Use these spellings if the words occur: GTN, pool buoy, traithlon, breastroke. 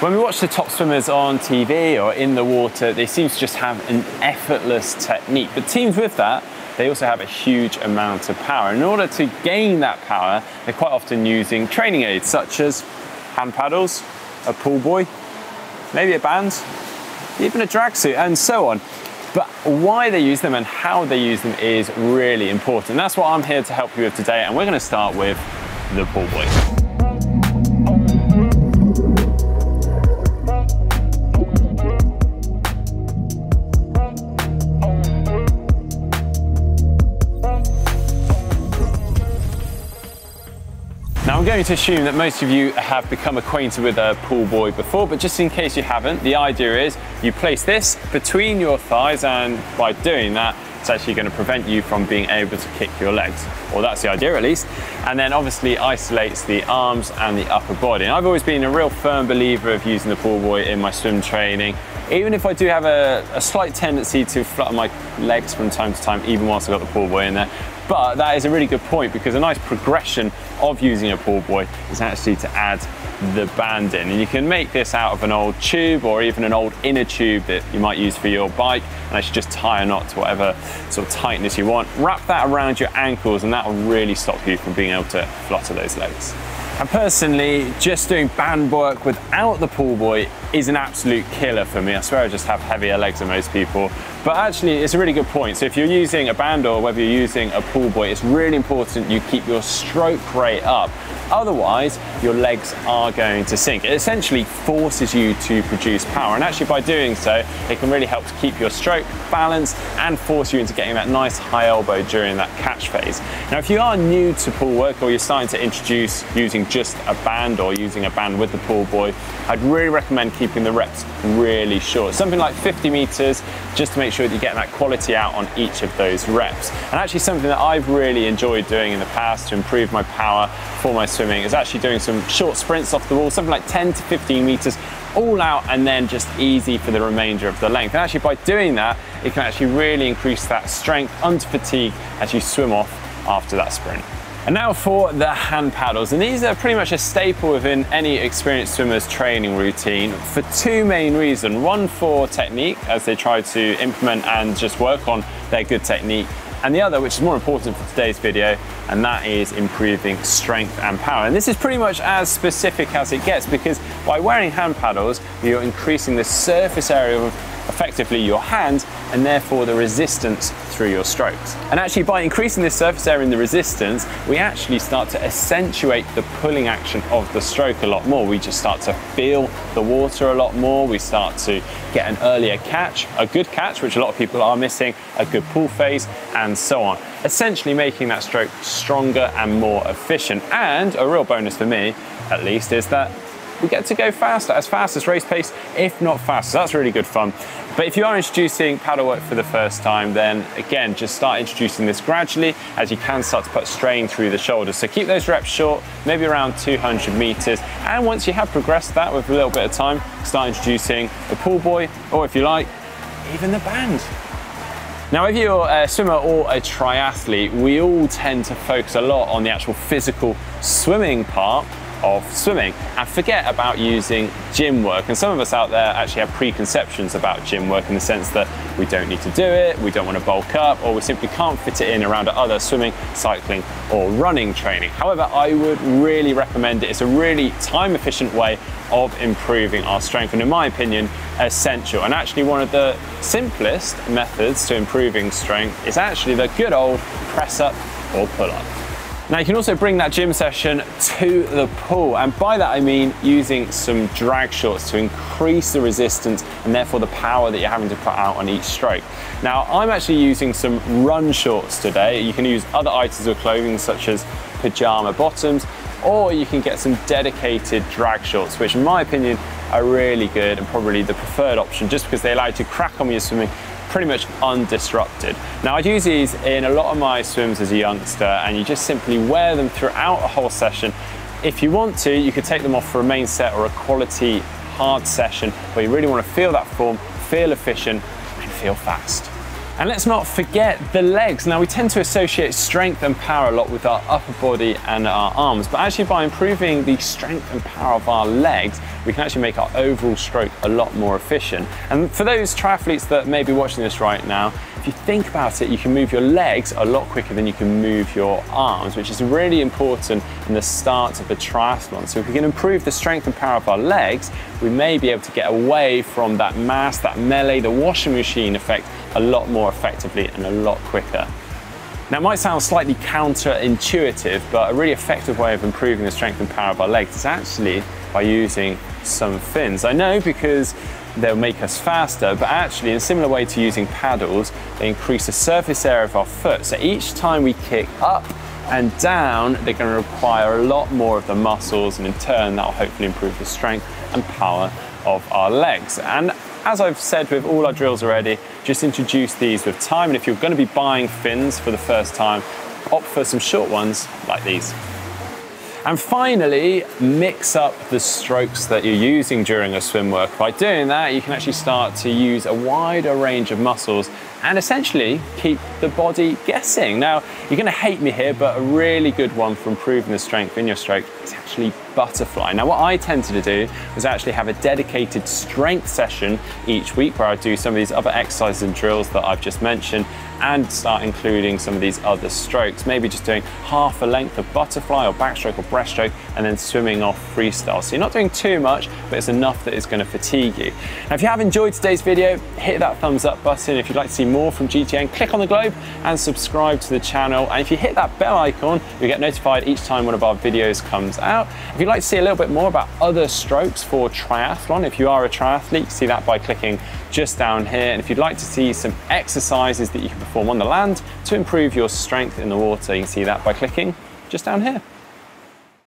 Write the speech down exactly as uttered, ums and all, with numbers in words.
When we watch the top swimmers on T V or in the water, they seem to just have an effortless technique. But teams with that, they also have a huge amount of power. In order to gain that power, they're quite often using training aids, such as hand paddles, a pool buoy, maybe a band, even a drag suit, and so on. But why they use them and how they use them is really important. That's what I'm here to help you with today, and we're gonna start with the pool buoy. Now, I'm going to assume that most of you have become acquainted with a pool buoy before, but just in case you haven't, the idea is you place this between your thighs, and by doing that, it's actually going to prevent you from being able to kick your legs. Or that's the idea, at least. And then obviously isolates the arms and the upper body. And I've always been a real firm believer of using the pool buoy in my swim training. Even if I do have a, a slight tendency to flutter my legs from time to time, even whilst I've got the pool buoy in there. But that is a really good point, because a nice progression of using a pool buoy is actually to add the band in. And you can make this out of an old tube or even an old inner tube that you might use for your bike, and actually just tie a knot to whatever sort of tightness you want. Wrap that around your ankles, and that will really stop you from being able to flutter those legs. And personally, just doing band work without the pool buoy is an absolute killer for me. I swear I just have heavier legs than most people. But actually, it's a really good point. So if you're using a band or whether you're using a pool buoy, it's really important you keep your stroke rate up. Otherwise, your legs are going to sink. It essentially forces you to produce power. And actually, by doing so, it can really help to keep your stroke balanced and force you into getting that nice high elbow during that catch phase. Now, if you are new to pool work, or you're starting to introduce using just a band or using a band with the pool buoy, I'd really recommend keeping the reps really short, something like fifty meters, just to make sure that you're getting that quality out on each of those reps. And actually, something that I've really enjoyed doing in the past to improve my power for my swimming is actually doing some short sprints off the wall, something like ten to fifteen meters all out, and then just easy for the remainder of the length. And actually, by doing that, it can actually really increase that strength under fatigue as you swim off after that sprint. And now for the hand paddles, and these are pretty much a staple within any experienced swimmer's training routine for two main reasons. One, for technique, as they try to implement and just work on their good technique, and the other, which is more important for today's video, and that is improving strength and power. And this is pretty much as specific as it gets, because by wearing hand paddles, you're increasing the surface area of effectively your hand, and therefore the resistance through your strokes. And actually, by increasing this surface area and the resistance, we actually start to accentuate the pulling action of the stroke a lot more. We just start to feel the water a lot more. We start to get an earlier catch, a good catch, which a lot of people are missing, a good pull phase, and so on. Essentially making that stroke stronger and more efficient. And a real bonus for me, at least, is that we get to go faster, as fast as race pace, if not faster. So that's really good fun. But if you are introducing paddle work for the first time, then again, just start introducing this gradually, as you can start to put strain through the shoulders. So keep those reps short, maybe around two hundred meters. And once you have progressed that with a little bit of time, start introducing a pool buoy, or if you like, even the band. Now, if you're a swimmer or a triathlete, we all tend to focus a lot on the actual physical swimming part of swimming and forget about using gym work. And some of us out there actually have preconceptions about gym work, in the sense that we don't need to do it, we don't want to bulk up, or we simply can't fit it in around our other swimming, cycling, or running training. However, I would really recommend it. It's a really time efficient way of improving our strength, and in my opinion, essential. And actually, one of the simplest methods to improving strength is actually the good old press up or pull up. Now, you can also bring that gym session to the pool, and by that I mean using some drag shorts to increase the resistance and therefore the power that you're having to put out on each stroke. Now, I'm actually using some run shorts today. You can use other items of clothing such as pajama bottoms, or you can get some dedicated drag shorts, which in my opinion are really good and probably the preferred option, just because they allow you to crack on with your swimming pretty much undisrupted. Now, I'd use these in a lot of my swims as a youngster, and you just simply wear them throughout a whole session. If you want to, you could take them off for a main set or a quality hard session where you really want to feel that form, feel efficient, and feel fast. And let's not forget the legs. Now we tend to associate strength and power a lot with our upper body and our arms, but actually by improving the strength and power of our legs, we can actually make our overall stroke a lot more efficient. And for those triathletes that may be watching this right now, if you think about it, you can move your legs a lot quicker than you can move your arms, which is really important in the start of a triathlon. So if we can improve the strength and power of our legs, we may be able to get away from that mass, that melee, the washing machine effect a lot more effectively and a lot quicker. Now it might sound slightly counterintuitive, but a really effective way of improving the strength and power of our legs is actually by using some fins. I know, because they'll make us faster, but actually in a similar way to using paddles, they increase the surface area of our foot. So each time we kick up and down, they're going to require a lot more of the muscles, and in turn that will hopefully improve the strength and power of our legs. And as I've said with all our drills already, just introduce these with time, and if you're going to be buying fins for the first time, opt for some short ones like these. And finally, mix up the strokes that you're using during a swim work. By doing that, you can actually start to use a wider range of muscles and essentially keep the body guessing. Now, you're gonna hate me here, but a really good one for improving the strength in your stroke is actually butterfly. Now, what I tended to do was actually have a dedicated strength session each week where I do some of these other exercises and drills that I've just mentioned, and start including some of these other strokes, maybe just doing half a length of butterfly or backstroke or breaststroke and then swimming off freestyle. So you're not doing too much, but it's enough that it's going to fatigue you. Now, if you have enjoyed today's video, hit that thumbs up button. If you'd like to see more from G T N, click on the globe and subscribe to the channel. And if you hit that bell icon, you'll get notified each time one of our videos comes out. If you'd like to see a little bit more about other strokes for triathlon, if you are a triathlete, you can see that by clicking just down here. And if you'd like to see some exercises that you can perform on the land to improve your strength in the water, you can see that by clicking just down here.